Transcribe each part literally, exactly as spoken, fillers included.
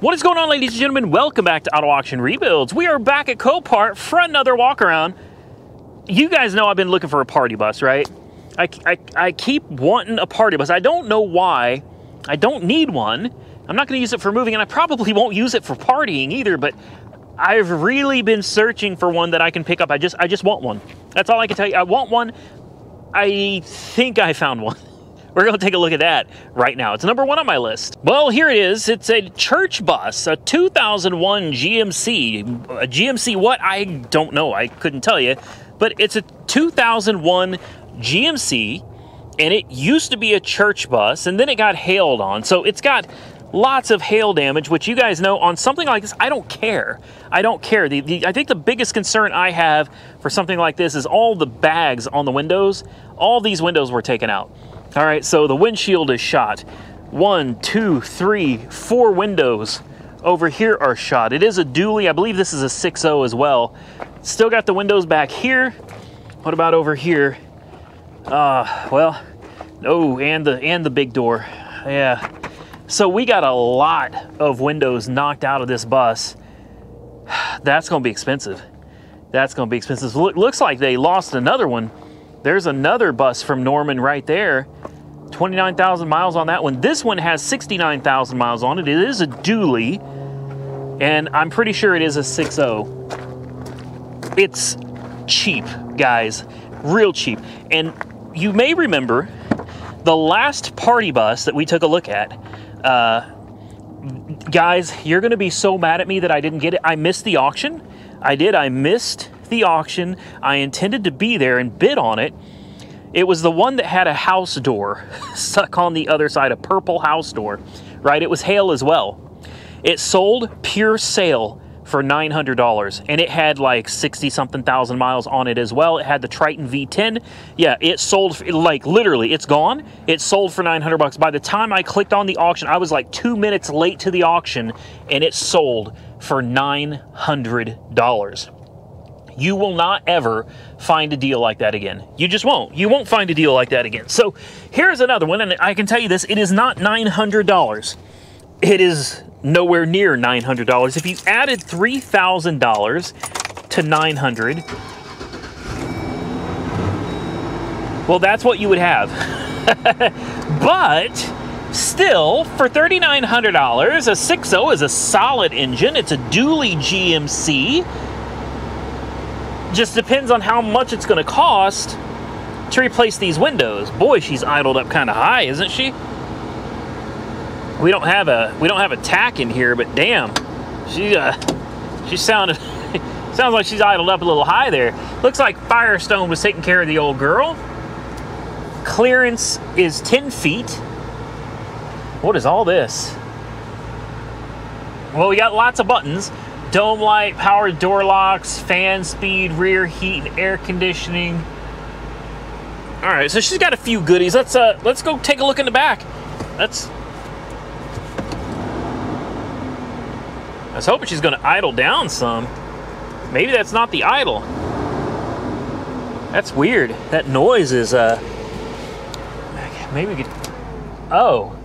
What is going on, ladies and gentlemen? Welcome back to Auto Auction Rebuilds. We are back at Copart for another walk around. You guys know I've been looking for a party bus, right? I, I, I keep wanting a party bus. I don't know why. I don't need one. I'm not gonna use it for moving, and I probably won't use it for partying either, but I've really been searching for one that I can pick up. I just, I just want one. That's all I can tell you. I want one. I think I found one. We're gonna take a look at that right now. It's number one on my list. Well, here it is. It's a church bus, a two thousand one G M C. A G M C what? I don't know. I couldn't tell you. But it's a two thousand one G M C, and it used to be a church bus, and then it got hailed on. So it's got lots of hail damage, which you guys know on something like this, I don't care. I don't care. The, the, I think the biggest concern I have for something like this is all the bags on the windows. All these windows were taken out. All right, so the windshield is shot. One, two, three, four windows over here are shot. It is a dually. I believe this is a six oh as well. Still got the windows back here. What about over here? Uh, well, oh, and the, and the big door, yeah. So we got a lot of windows knocked out of this bus. That's gonna be expensive. That's gonna be expensive. Look, looks like they lost another one. There's another bus from Norman right there. twenty-nine thousand miles on that one. This one has sixty-nine thousand miles on it. It is a dually, and I'm pretty sure it is a six oh. It's cheap, guys, real cheap. And you may remember the last party bus that we took a look at. Uh, guys, you're going to be so mad at me that I didn't get it. I missed the auction. I did. I missed the auction. I intended to be there and bid on it. It was the one that had a house door stuck on the other side, a purple house door, right? It was hail as well. It sold pure sale for nine hundred dollars, and it had like sixty something thousand miles on it as well. It had the Triton V ten. Yeah, it sold for, like, literally it's gone. It sold for nine hundred bucks. By the time I clicked on the auction, I was like two minutes late to the auction, and it sold for nine hundred dollars. You will not ever find a deal like that again. You just won't. You won't find a deal like that again. So here's another one, and I can tell you this, it is not nine hundred dollars. It is nowhere near nine hundred dollars. If you added three thousand dollars to nine hundred, well, that's what you would have. But still, for thirty-nine hundred dollars, a six oh is a solid engine. It's a dually G M C. Just depends on how much it's going to cost to replace these windows. Boy, she's idled up kind of high, isn't she? We don't have a we don't have a tack in here, but damn, she uh, she sounded sounds like she's idled up a little high there. Looks like Firestone was taking care of the old girl. Clearance is ten feet. What is all this? Well, we got lots of buttons: dome light, power door locks, fan speed, rear heat, and air conditioning. All right, so she's got a few goodies. Let's uh let's go take a look in the back. That's I was hoping she's going to idle down some. Maybe that's not the idle. That's weird. That noise is, uh, maybe we could, oh.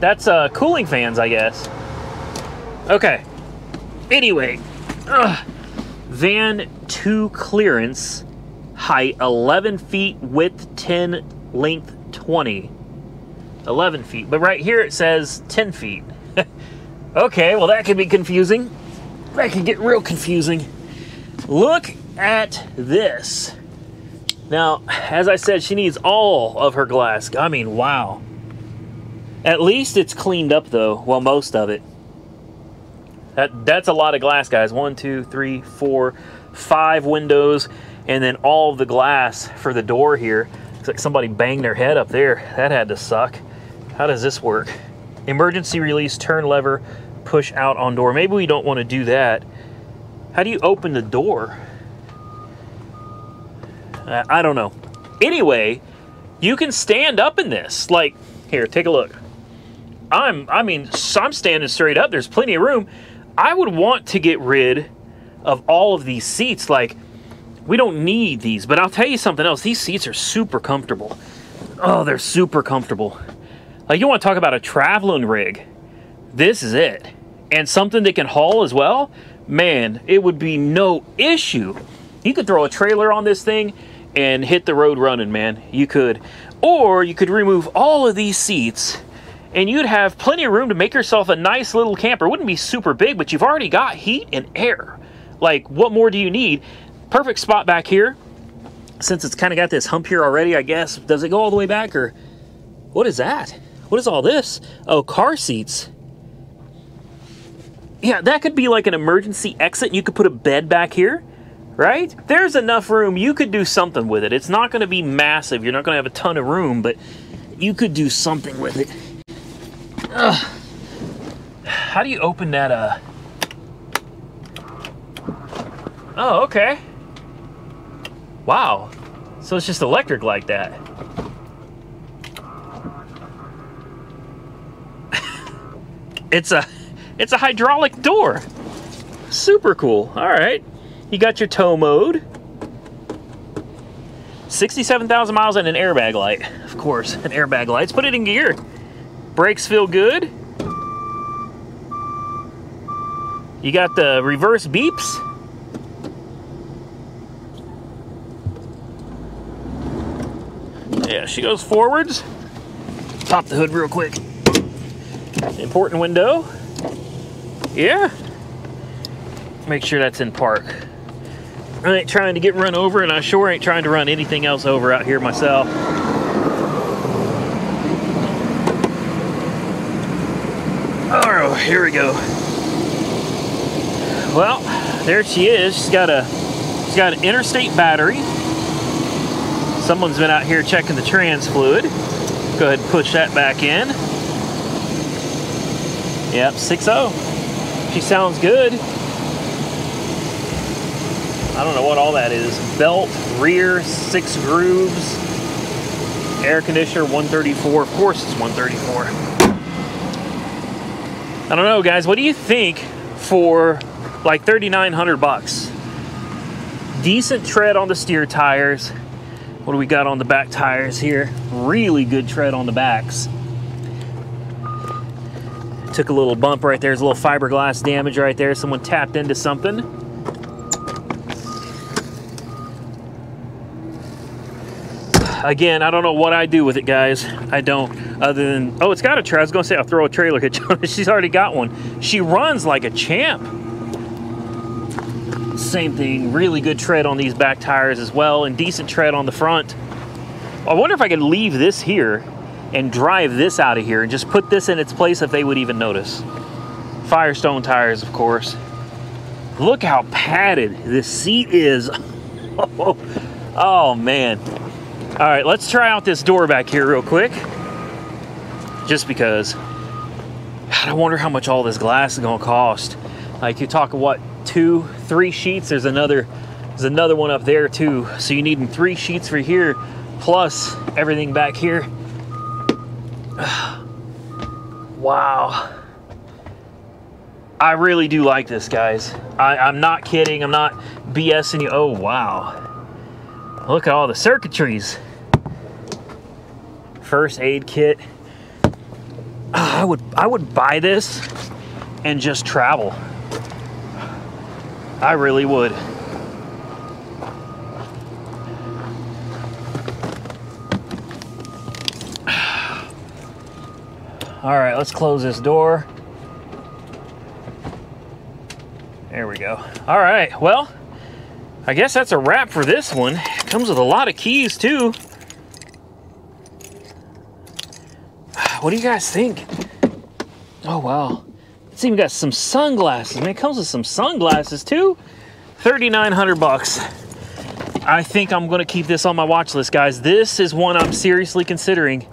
That's, uh, cooling fans, I guess. Okay. Anyway, ugh. Van two clearance, height eleven feet, width ten, length twenty. eleven feet, but right here it says ten feet. Okay, well, that could be confusing. That could get real confusing. Look at this. Now, as I said, she needs all of her glass. I mean, wow. At least it's cleaned up, though. Well, most of it. That, that's a lot of glass, guys. One, two, three, four, five windows, and then all the glass for the door here. Looks like somebody banged their head up there. That had to suck. How does this work? Emergency release, turn lever, push out on door. Maybe we don't want to do that. How do you open the door? Uh, I don't know. Anyway, you can stand up in this. Like, here, take a look. I'm, I mean, I'm standing straight up. There's plenty of room. I would want to get rid of all of these seats. Like, we don't need these, but I'll tell you something else. These seats are super comfortable. Oh, they're super comfortable. Like, you want to talk about a traveling rig, this is it. And something that can haul as well, man, it would be no issue. You could throw a trailer on this thing and hit the road running, man. You could. Or you could remove all of these seats and you'd have plenty of room to make yourself a nice little camper. It wouldn't be super big, but you've already got heat and air. Like, what more do you need? Perfect spot back here. Since it's kind of got this hump here already, I guess. Does it go all the way back, or what is that? What is all this? Oh, car seats. Yeah, that could be like an emergency exit. You could put a bed back here, right? There's enough room. You could do something with it. It's not going to be massive. You're not going to have a ton of room, but you could do something with it. Ugh. How do you open that? Uh... Oh, okay. Wow. So it's just electric like that. It's a it's a hydraulic door. Super cool. All right. You got your tow mode. sixty-seven thousand miles and an airbag light. Of course, an airbag light. Let's put it in gear. Brakes feel good. You got the reverse beeps. Yeah, she goes forwards. Pop the hood real quick. Important window. Yeah. Make sure that's in park. I ain't trying to get run over, and I sure ain't trying to run anything else over out here myself. Oh, here we go. Well, there she is. She's got a she's got an interstate battery. Someone's been out here checking the trans fluid. Go ahead and push that back in. Yep, six oh. She sounds good. I don't know what all that is. Belt, rear, six grooves, air conditioner, one thirty-four. Of course it's one thirty-four. I don't know, guys. What do you think for like thirty-nine hundred bucks? Decent tread on the steer tires. What do we got on the back tires here? Really good tread on the backs. Took a little bump right there. There's a little fiberglass damage right there. Someone tapped into something. Again, I don't know what I do with it, guys. I don't, other than, oh, it's got a trailer. I was gonna say I'll throw a trailer hitch on it. She's already got one. She runs like a champ. Same thing, really good tread on these back tires as well, and decent tread on the front. I wonder if I could leave this here and drive this out of here and just put this in its place if they would even notice. Firestone tires, of course. Look how padded this seat is. Oh, man. All right, let's try out this door back here real quick. Just because. God, I wonder how much all this glass is gonna cost. Like, you talk what, two, three sheets? There's another, there's another one up there too. So you need three sheets for here, plus everything back here. Wow. I really do like this, guys. I, I'm not kidding. I'm not BSing you. Oh, wow. Look at all the circuitries. First aid kit. Oh, I would, I would buy this and just travel. I really would. All right, let's close this door. There we go. All right, well, I guess that's a wrap for this one. It comes with a lot of keys too. What do you guys think? Oh, wow. It's even got some sunglasses. I mean, it comes with some sunglasses too. thirty-nine hundred bucks. I think I'm gonna keep this on my watch list, guys. This is one I'm seriously considering.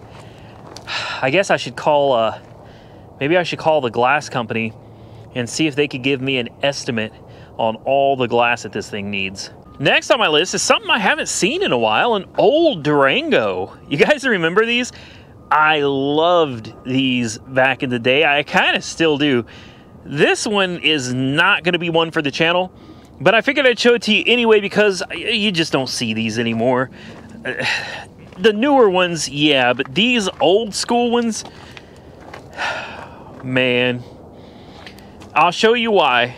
I guess I should call, uh, maybe I should call the glass company and see if they could give me an estimate on all the glass that this thing needs. Next on my list is something I haven't seen in a while, an old Durango. You guys remember these? I loved these back in the day. I kind of still do. This one is not going to be one for the channel, but I figured I'd show it to you anyway because you just don't see these anymore. The newer ones, yeah, but these old school ones, Man, I'll show you why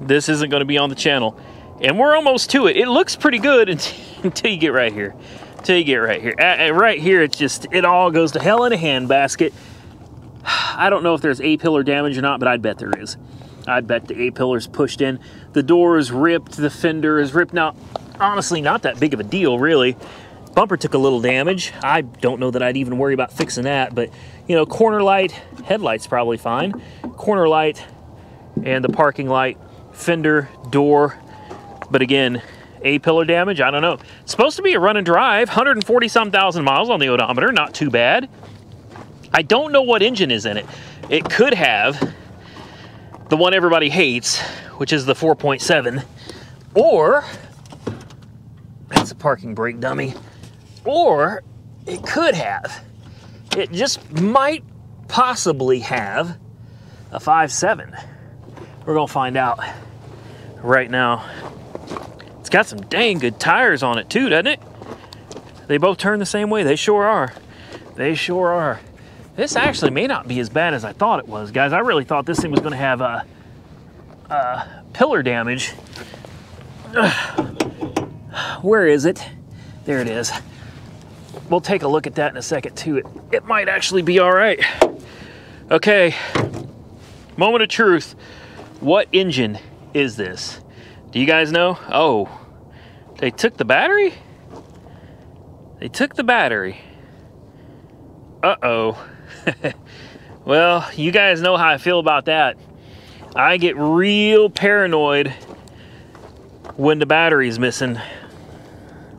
this isn't going to be on the channel. And we're almost to it. It looks pretty good until you get right here. Until you get right here. And right here, it's just, it all goes to hell in a handbasket. I don't know if there's A-pillar damage or not, but I'd bet there is. I'd bet the A-pillar's pushed in. The door is ripped. The fender is ripped. Now, honestly, not that big of a deal, really. Bumper took a little damage. I don't know that I'd even worry about fixing that, but, you know, corner light, headlight's probably fine. Corner light and the parking light, fender, door. But again, A-pillar damage, I don't know. It's supposed to be a run and drive, one hundred forty some thousand miles on the odometer, not too bad. I don't know what engine is in it. It could have the one everybody hates, which is the four point seven, or, that's a parking brake dummy, or it could have, it just might possibly have a five point seven. We're gonna find out right now. It's got some dang good tires on it too, doesn't it? They both turn the same way. They sure are. They sure are. This actually may not be as bad as I thought it was, guys. I really thought this thing was gonna have a uh, uh, pillar damage. Ugh. Where is it? There it is. We'll take a look at that in a second too. It, it might actually be all right. Okay, moment of truth. What engine is this? Do you guys know? Oh, they took the battery? They took the battery. Uh-oh. Well, you guys know how I feel about that. I get real paranoid when the battery's missing.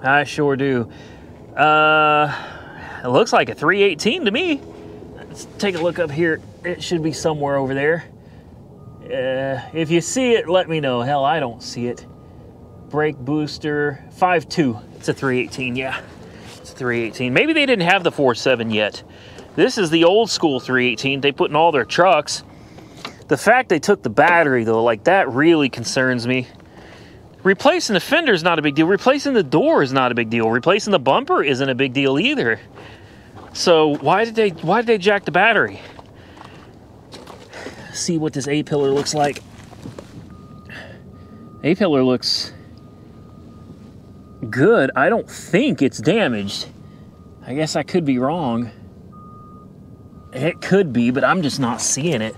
I sure do. Uh, it looks like a three eighteen to me. Let's take a look up here. It should be somewhere over there. Uh, if you see it, let me know. Hell, I don't see it. Brake booster, five point two. It's a three eighteen, yeah. It's a three eighteen. Maybe they didn't have the four point seven yet. This is the old school three eighteen they put in all their trucks. The fact they took the battery, though, like, that really concerns me. Replacing the fender is not a big deal. Replacing the door is not a big deal. Replacing the bumper isn't a big deal either. So why did they, why did they jack the battery? See what this A-pillar looks like. A-pillar looks good. I don't think it's damaged. I guess I could be wrong. It could be, but I'm just not seeing it.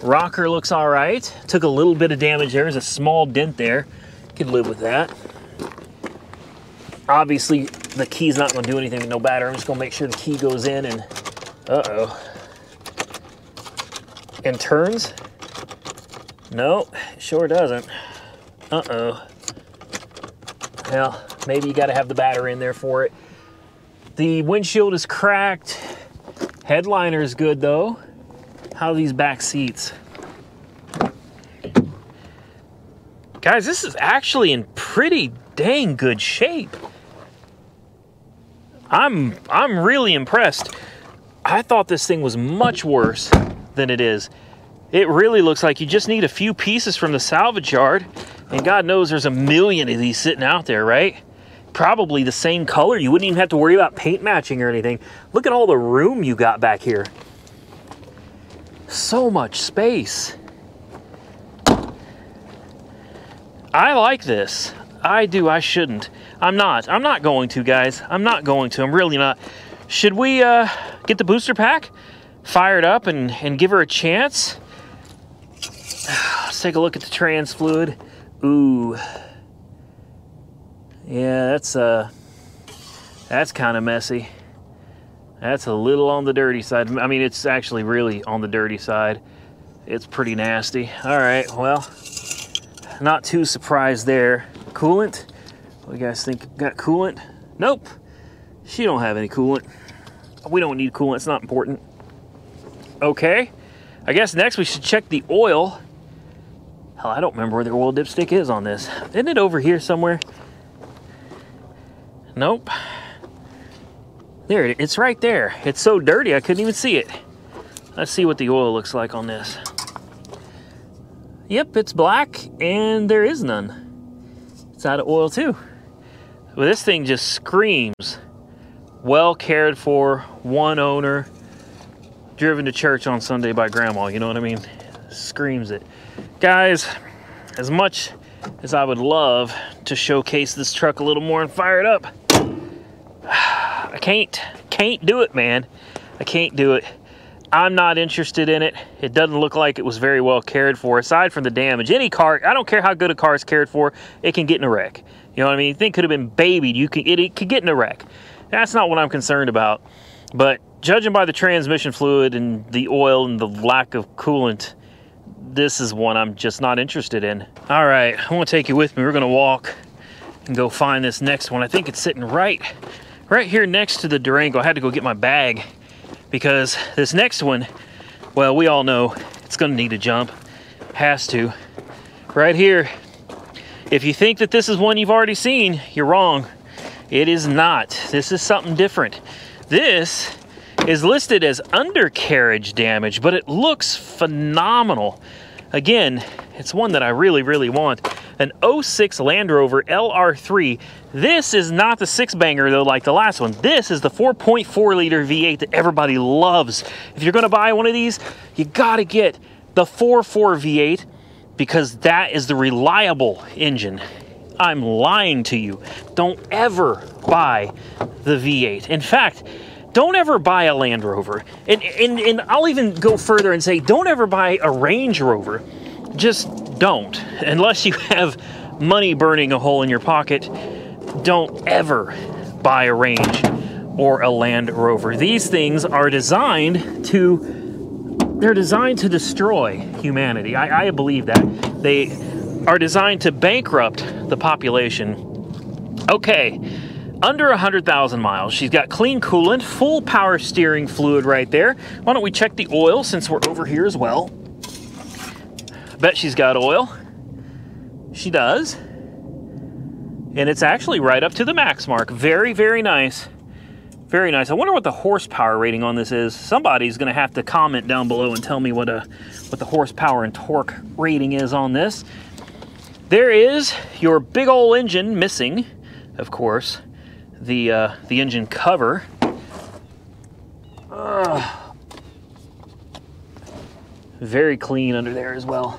Rocker looks all right. Took a little bit of damage there. There's a small dent there. Could live with that. Obviously, the key's not going to do anything with no battery. I'm just going to make sure the key goes in and... Uh-oh. And turns? No, it sure doesn't. Uh-oh. Well, maybe you gotta have the battery in there for it. The windshield is cracked. Headliner is good though. How are these back seats? Guys, this is actually in pretty dang good shape. I'm, I'm really impressed. I thought this thing was much worse than it is. It really looks like you just need a few pieces from the salvage yard, and God knows there's a million of these sitting out there, right? Probably the same color. You wouldn't even have to worry about paint matching or anything. Look at all the room you got back here. So much space. I like this. I do. I shouldn't. I'm not. I'm not going to, guys. I'm not going to. I'm really not. Should we uh, get the booster pack fired up and, and give her a chance? Let's take a look at the trans fluid. Ooh. Yeah, that's uh that's kind of messy. That's a little on the dirty side. I mean, it's actually really on the dirty side. It's pretty nasty. All right, well, not too surprised there. Coolant? What do you guys think? Got coolant? Nope. She don't have any coolant. We don't need coolant. It's not important. Okay, I guess next we should check the oil. Hell, I don't remember where the oil dipstick is on this. Isn't it over here somewhere? Nope. There it is. It's right there. It's so dirty I couldn't even see it. Let's see what the oil looks like on this. Yep, it's black and there is none. It's out of oil too. Well, this thing just screams well cared for, one owner. driven to church on Sunday by grandma, you know what I mean? Screams it. Guys, as much as I would love to showcase this truck a little more and fire it up, I can't, can't do it, man. I can't do it. I'm not interested in it. It doesn't look like it was very well cared for, aside from the damage. Any car, I don't care how good a car is cared for, it can get in a wreck. You know what I mean? You think it could have been babied. You can, it, it could get in a wreck. That's not what I'm concerned about. But judging by the transmission fluid and the oil and the lack of coolant, this is one I'm just not interested in. All right, I want to take you with me. We're going to walk and go find this next one. I think it's sitting right, right here next to the Durango. I had to go get my bag, because this next one, well, we all know it's going to need a jump. Has to. Right here. If you think that this is one you've already seen, you're wrong. It is not. This is something different. This is listed as undercarriage damage, but it looks phenomenal. Again, it's one that I really, really want. An oh six Land Rover L R three. This is not the six banger though, like the last one. This is the four point four liter V eight that everybody loves. If you're gonna buy one of these, you gotta get the four point four V eight, because that is the reliable engine. I'm lying to you. Don't ever buy the V eight. In fact, don't ever buy a Land Rover. And, and, and I'll even go further and say, don't ever buy a Range Rover. Just don't. Unless you have money burning a hole in your pocket, don't ever buy a Range or a Land Rover. These things are designed to, they're designed to destroy humanity. I, I believe that. They are designed to bankrupt the population. Okay. Under one hundred thousand miles. She's got clean coolant, full power steering fluid right there. Why don't we check the oil since we're over here as well? Bet she's got oil. She does. And it's actually right up to the max mark. Very, very nice. Very nice. I wonder what the horsepower rating on this is. Somebody's going to have to comment down below and tell me what, a, what the horsepower and torque rating is on this. There is your big old engine missing, of course. The, uh, the engine cover. Uh, very clean under there as well.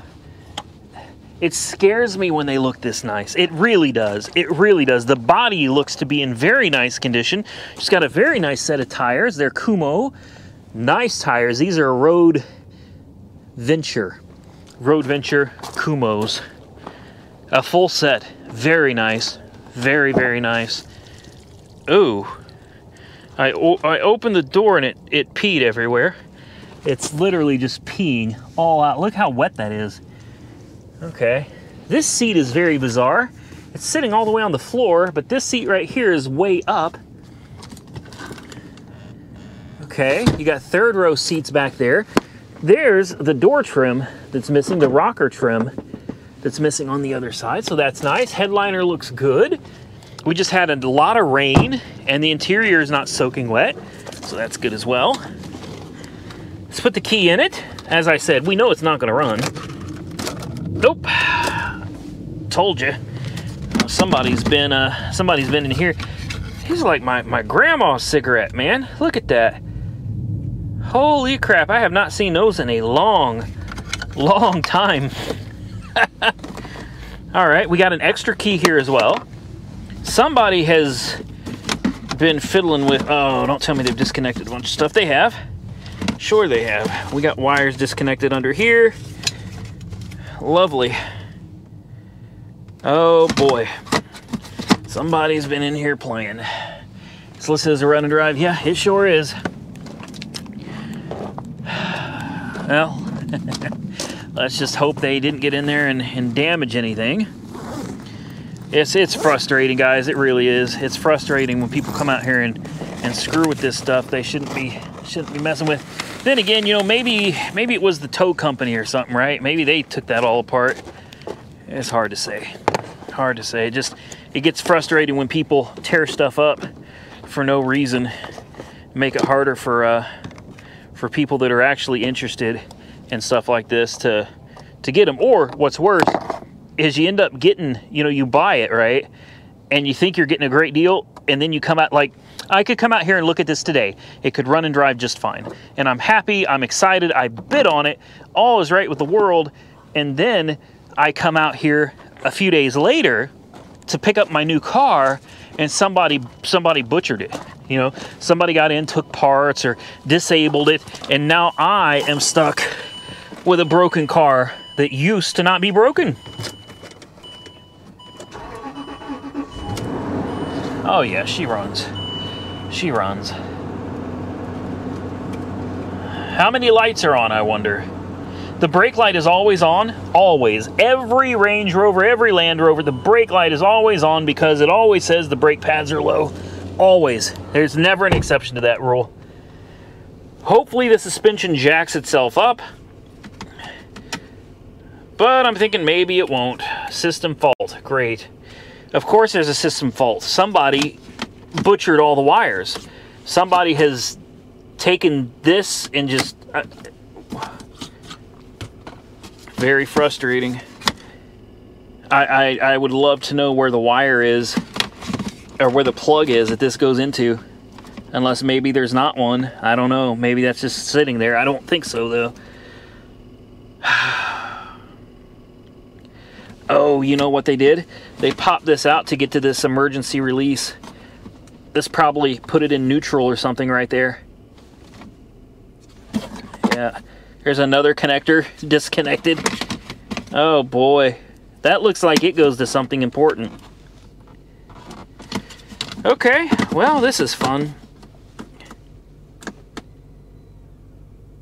It scares me when they look this nice. It really does. It really does. The body looks to be in very nice condition. She's got a very nice set of tires. They're Kumho. Nice tires. These are Road Venture. Road Venture Kumhos. A full set. Very nice. Very, very nice. Ooh, I, I opened the door and it, it peed everywhere. It's literally just peeing all out. Look how wet that is. Okay. This seat is very bizarre. It's sitting all the way on the floor, but this seat right here is way up. Okay. You got third row seats back there. There's the door trim that's missing, the rocker trim that's missing on the other side. So that's nice. Headliner looks good. We just had a lot of rain, and the interior is not soaking wet, so that's good as well. Let's put the key in it. As I said, we know it's not going to run. Nope. Told you. Somebody's been, uh, somebody's been in here. He's like my, my grandma's cigarette, man. Look at that. Holy crap. I have not seen those in a long, long time. All right. We got an extra key here as well. Somebody has been fiddling with, oh, don't tell me they've disconnected a bunch of stuff. They have. Sure they have. We got wires disconnected under here. Lovely. Oh, boy. Somebody's been in here playing. So this is a run and drive. Yeah, it sure is. Well, let's just hope they didn't get in there and, and damage anything. It's, it's frustrating, guys. It really is. It's frustrating when people come out here and, and screw with this stuff they shouldn't be shouldn't be messing with. Then again, you know, maybe maybe it was the tow company or something, right? Maybe they took that all apart. It's hard to say. Hard to say. It just it gets frustrating when people tear stuff up for no reason. Make it harder for uh, for people that are actually interested in stuff like this to to get them. Or what's worse is you end up getting, you know, you buy it, right? And you think you're getting a great deal, and then you come out like, I could come out here and look at this today. It could run and drive just fine. And I'm happy, I'm excited, I bid on it, all is right with the world. And then I come out here a few days later to pick up my new car, and somebody somebody butchered it. You know, somebody got in, took parts, or disabled it, and now I am stuck with a broken car that used to not be broken. Oh yeah, she runs. She runs. How many lights are on, I wonder? The brake light is always on, always. Every Range Rover, every Land Rover, the brake light is always on because it always says the brake pads are low. Always. There's never an exception to that rule. Hopefully the suspension jacks itself up, but I'm thinking maybe it won't. System fault, great. Of course there's a system fault. Somebody butchered all the wires. Somebody has taken this and just... Uh, very frustrating. I, I, I would love to know where the wire is, or where the plug is that this goes into, unless maybe there's not one. I don't know, maybe that's just sitting there. I don't think so though. Oh, you know what they did? They popped this out to get to this emergency release. This probably put it in neutral or something right there. Yeah, there's another connector disconnected. Oh boy, that looks like it goes to something important. Okay, well, this is fun.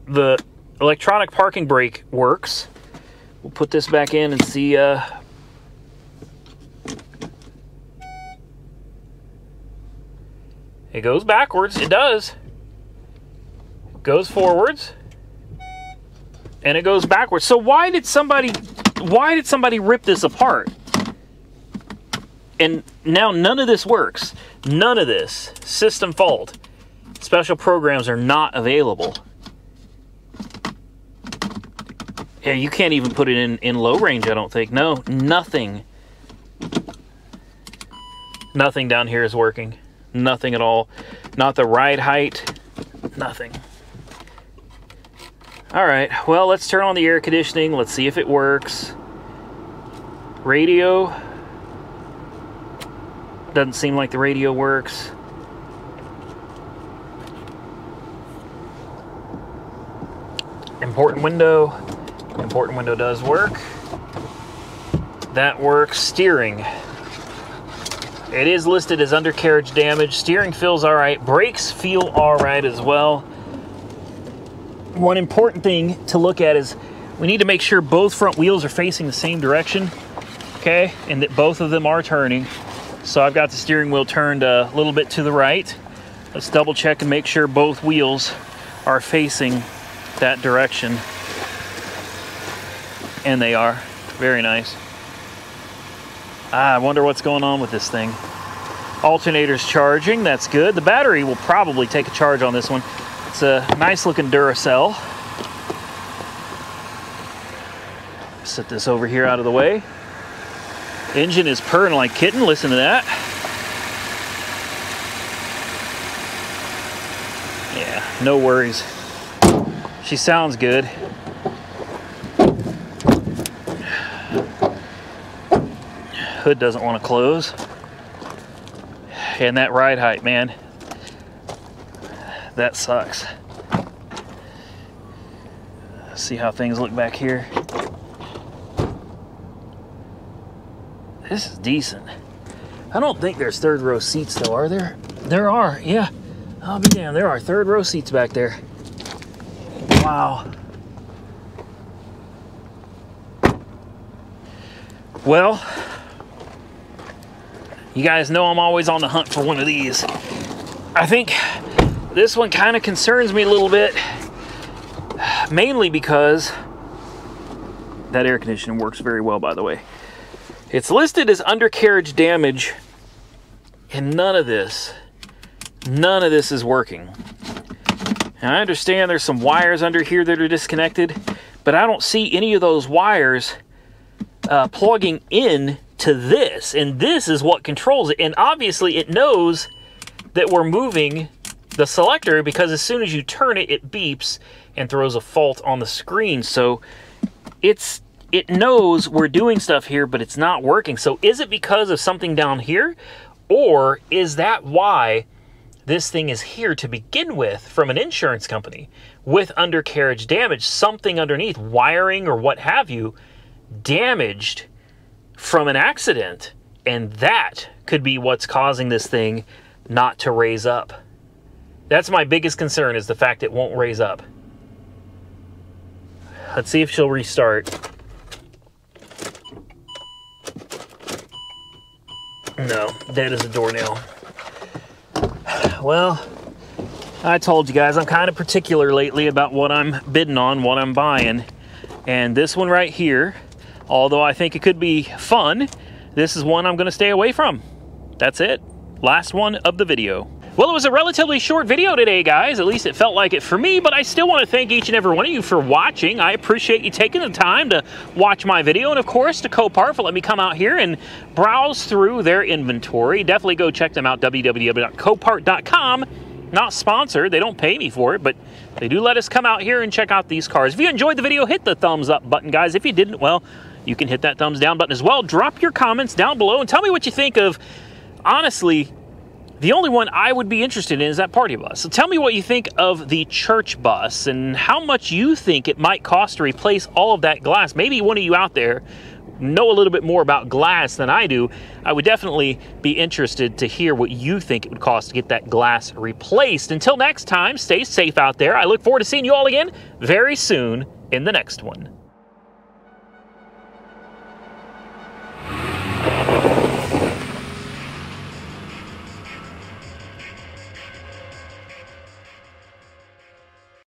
The electronic parking brake works. We'll put this back in and see. Uh... It goes backwards, it does. It goes forwards, and it goes backwards. So why did somebody, why did somebody rip this apart? And now none of this works. None of this. System fault. Special programs are not available. Yeah, you can't even put it in, in low range, I don't think. No, nothing. Nothing down here is working. Nothing at all. Not the ride height. Nothing. All right, well, let's turn on the air conditioning. Let's see if it works. Radio. Doesn't seem like the radio works. Important window. Important window does work. That works. Steering. It is listed as undercarriage damage. Steering feels all right. Brakes feel all right as well. One important thing to look at is we need to make sure both front wheels are facing the same direction, okay? And that both of them are turning. So I've got the steering wheel turned a little bit to the right. Let's double check and make sure both wheels are facing that direction. And they are. Very nice. Ah, I wonder what's going on with this thing. Alternator's charging, that's good. The battery will probably take a charge on this one. It's a nice looking Duracell. Set this over here out of the way. Engine is purring like kitten, listen to that. Yeah, no worries. She sounds good. Hood doesn't want to close. And that ride height, man, that sucks. Let's see how things look back here. This is decent. I don't think there's third row seats though, are there? There are, yeah. I'll be damned, there are third row seats back there. Wow. Well, you guys know I'm always on the hunt for one of these. I think this one kind of concerns me a little bit, mainly because that air conditioning works very well, by the way. It's listed as undercarriage damage, and none of this, none of this is working. Now, I understand there's some wires under here that are disconnected, but I don't see any of those wires uh, plugging in to this, and this is what controls it. And obviously it knows that we're moving the selector, because as soon as you turn it, it beeps and throws a fault on the screen. So it's it knows we're doing stuff here, but it's not working. So is it because of something down here, or is that why this thing is here to begin with from an insurance company with undercarriage damage, something underneath, wiring or what have you, damaged from an accident? And that could be what's causing this thing not to raise up. That's my biggest concern, is the fact it won't raise up. Let's see if she'll restart. No, dead as a doornail. Well, I told you guys, I'm kind of particular lately about what I'm bidding on, what I'm buying. And this one right here, although I think it could be fun, this is one I'm going to stay away from. That's it. Last one of the video. Well, it was a relatively short video today, guys. At least it felt like it for me, but I still want to thank each and every one of you for watching. I appreciate you taking the time to watch my video, and of course to Copart for letting me come out here and browse through their inventory. Definitely go check them out, w w w dot copart dot com. Not sponsored, they don't pay me for it, but they do let us come out here and check out these cars. If you enjoyed the video, hit the thumbs up button, guys. If you didn't, well, you can hit that thumbs down button as well. Drop your comments down below and tell me what you think of, honestly, the only one I would be interested in is that party bus. So tell me what you think of the church bus and how much you think it might cost to replace all of that glass. Maybe one of you out there know a little bit more about glass than I do. I would definitely be interested to hear what you think it would cost to get that glass replaced. Until next time, stay safe out there. I look forward to seeing you all again very soon in the next one.